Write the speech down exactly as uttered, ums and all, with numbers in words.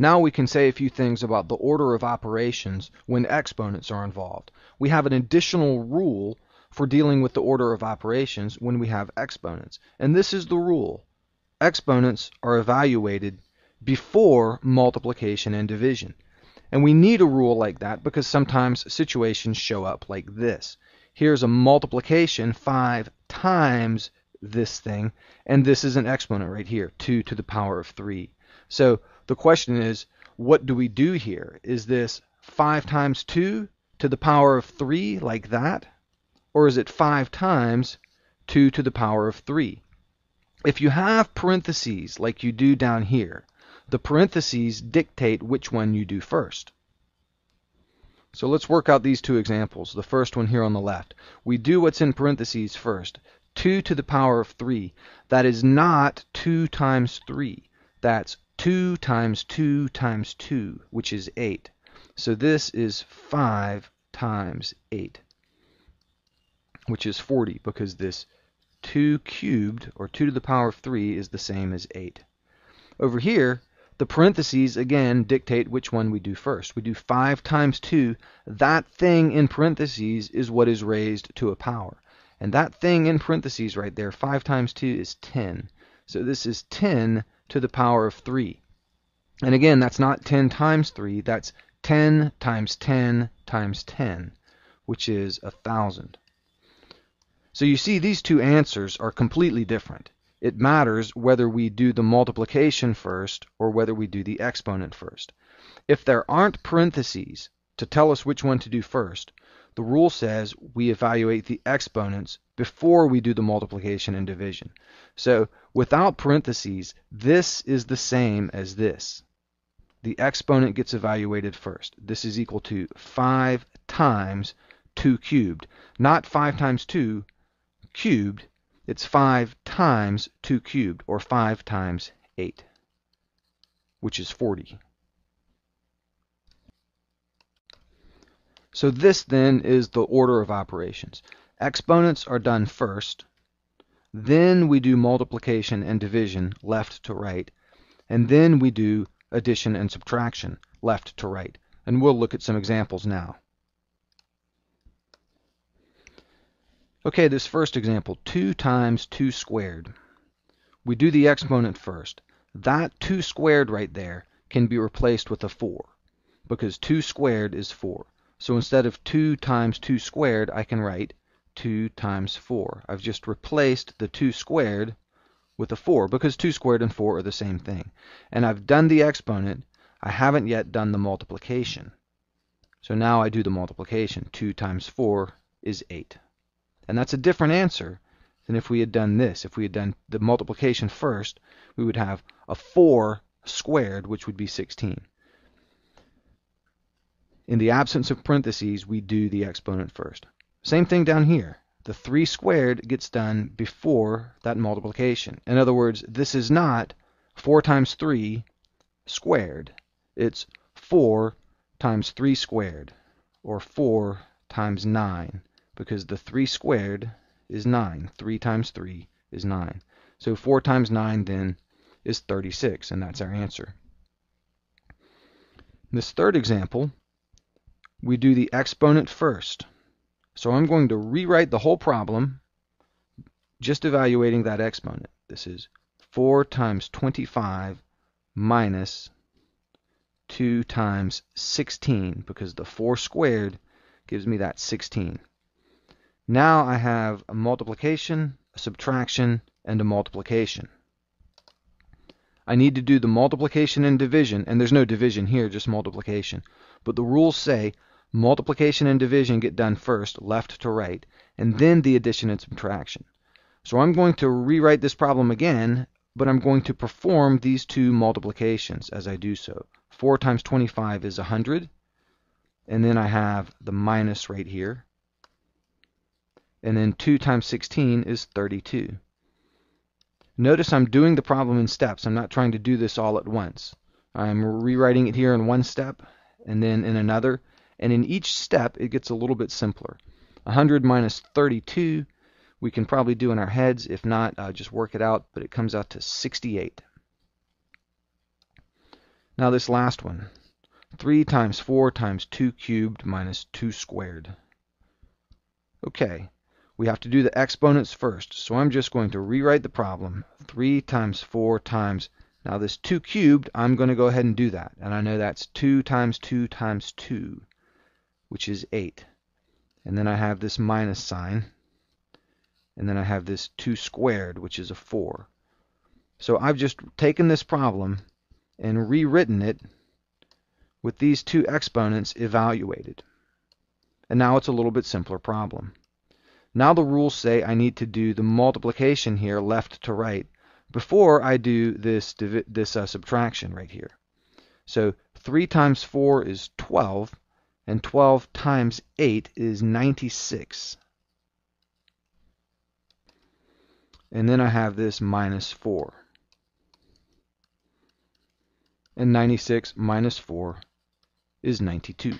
Now we can say a few things about the order of operations when exponents are involved. We have an additional rule for dealing with the order of operations when we have exponents. And this is the rule. Exponents are evaluated before multiplication and division. And we need a rule like that because sometimes situations show up like this. Here's a multiplication five times this thing, and this is an exponent right here, two to the power of three. So the question is, what do we do here? Is this five times two to the power of three like that? Or is it five times two to the power of three? If you have parentheses like you do down here, the parentheses dictate which one you do first. So let's work out these two examples. The first one here on the left. We do what's in parentheses first. two to the power of three. That is not two times three. That's two times two times two, which is eight. So this is five times eight, which is forty, because this two cubed, or two to the power of three, is the same as eight. Over here, the parentheses, again, dictate which one we do first. We do five times two. That thing in parentheses is what is raised to a power. And that thing in parentheses right there, five times two is ten. So this is ten to the power of three. And again, that's not ten times three. That's ten times ten times ten, which is one thousand. So you see, these two answers are completely different. It matters whether we do the multiplication first or whether we do the exponent first. If there aren't parentheses to tell us which one to do first, the rule says we evaluate the exponents before we do the multiplication and division. So without parentheses, this is the same as this. The exponent gets evaluated first. This is equal to five times two cubed, not five times two cubed. It's five times two cubed, or five times eight, which is forty. So this, then, is the order of operations. Exponents are done first, then we do multiplication and division left to right, and then we do addition and subtraction left to right. And we'll look at some examples now. Okay, this first example, two times two squared. We do the exponent first. That two squared right there can be replaced with a four, because two squared is four. So instead of two times two squared, I can write two times four. I've just replaced the two squared with a four, because two squared and four are the same thing. And I've done the exponent. I haven't yet done the multiplication. So now I do the multiplication. two times four is eight. And that's a different answer than if we had done this. If we had done the multiplication first, we would have a four squared, which would be sixteen. In the absence of parentheses, we do the exponent first. Same thing down here. The three squared gets done before that multiplication. In other words, this is not four times three squared. It's four times three squared, or four times nine. Because the three squared is nine. three times three is nine. So four times nine, then, is thirty-six, and that's our answer. In this third example, we do the exponent first. So I'm going to rewrite the whole problem, just evaluating that exponent. This is four times twenty-five minus two times sixteen, because the four squared gives me that sixteen. Now I have a multiplication, a subtraction, and a multiplication. I need to do the multiplication and division, and there's no division here, just multiplication. But the rules say multiplication and division get done first, left to right, and then the addition and subtraction. So I'm going to rewrite this problem again, but I'm going to perform these two multiplications as I do so. four times twenty-five is one hundred, and then I have the minus right here. And then two times sixteen is thirty-two. Notice I'm doing the problem in steps. I'm not trying to do this all at once. I'm rewriting it here in one step, and then in another. And in each step, it gets a little bit simpler. one hundred minus thirty-two, we can probably do in our heads. If not, uh, just work it out. But it comes out to sixty-eight. Now this last one, three times four times two cubed minus two squared. Okay, we have to do the exponents first, so I'm just going to rewrite the problem. three times four times, now this two cubed, I'm going to go ahead and do that, and I know that's two times two times two, which is eight. And then I have this minus sign, and then I have this two squared, which is a four. So I've just taken this problem and rewritten it with these two exponents evaluated. And now it's a little bit simpler problem. Now the rules say I need to do the multiplication here left to right before I do this, this uh, subtraction right here. So three times four is twelve, and twelve times eight is ninety-six. And then I have this minus four. And ninety-six minus four is ninety-two.